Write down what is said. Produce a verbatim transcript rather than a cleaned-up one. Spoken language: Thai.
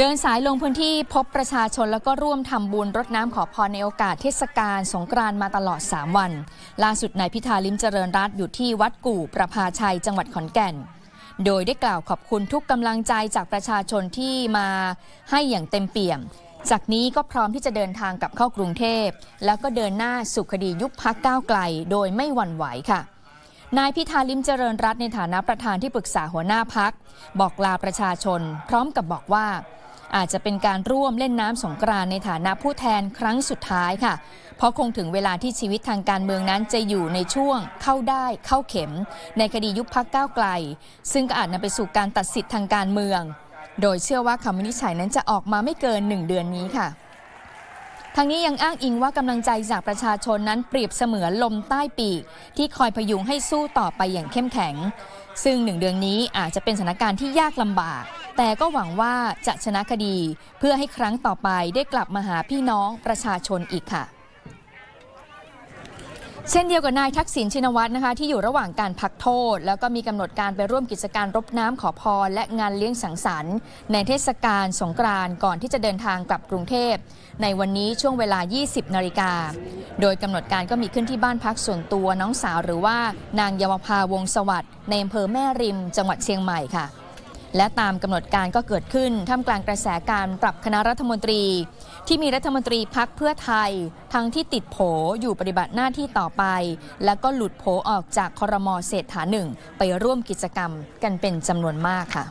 เดินสายลงพื้นที่พบประชาชนแล้วก็ร่วมทำบุญรดน้ำขอพรในโอกาสเทศกาลสงกรานต์มาตลอดสามวันล่าสุดนายพิธาลิ้มเจริญรัตน์อยู่ที่วัดกู่ประภาชัยจังหวัดขอนแก่นโดยได้กล่าวขอบคุณทุกกำลังใจจากประชาชนที่มาให้อย่างเต็มเปี่ยมจากนี้ก็พร้อมที่จะเดินทางกลับเข้ากรุงเทพแล้วก็เดินหน้าสู่คดียุบพรรคก้าวไกลโดยไม่หวั่นไหวค่ะนายพิธาลิ้มเจริญรัตน์ในฐานะประธานที่ปรึกษาหัวหน้าพรรคบอกลาประชาชนพร้อมกับบอกว่าอาจจะเป็นการร่วมเล่นน้ำสงกรานต์ในฐานะผู้แทนครั้งสุดท้ายค่ะเพราะคงถึงเวลาที่ชีวิตทางการเมืองนั้นจะอยู่ในช่วงเข้าได้เข้าเข็มในคดียุบพรรคก้าวไกลซึ่งก็อาจนำไปสู่การตัดสิทธิ์ทางการเมืองโดยเชื่อว่าคำวินิจฉัยนั้นจะออกมาไม่เกินหนึ่งเดือนนี้ค่ะทางนี้ยังอ้างอิงว่ากำลังใจจากประชาชนนั้นเปรียบเสมือนลมใต้ปีกที่คอยพยุงให้สู้ต่อไปอย่างเข้มแข็งซึ่งหนึ่งเดือนนี้อาจจะเป็นสถานการณ์ที่ยากลำบากแต่ก็หวังว่าจะชนะคดีเพื่อให้ครั้งต่อไปได้กลับมาหาพี่น้องประชาชนอีกค่ะเช่นเดียวกับนายทักษิณชินวัตรนะคะที่อยู่ระหว่างการพักโทษแล้วก็มีกำหนดการไปร่วมกิจกรรมรดน้ำขอพรและงานเลี้ยงสังสรรค์ในเทศกาลสงกรานต์ก่อนที่จะเดินทางกลับกรุงเทพในวันนี้ช่วงเวลา ยี่สิบนาฬิกาโดยกำหนดการก็มีขึ้นที่บ้านพักส่วนตัวน้องสาวหรือว่านางเยาวภาวงศ์สวัสดิ์ในอำเภอแม่ริมจังหวัดเชียงใหม่ค่ะและตามกำหนดการก็เกิดขึ้นท่ามกลางกระแสการปรับคณะรัฐมนตรีที่มีรัฐมนตรีพรรคเพื่อไทยทั้งที่ติดโผอยู่ปฏิบัติหน้าที่ต่อไปและก็หลุดโผออกจากครม.เศรษฐาหนึ่งไปร่วมกิจกรรมกันเป็นจำนวนมากค่ะ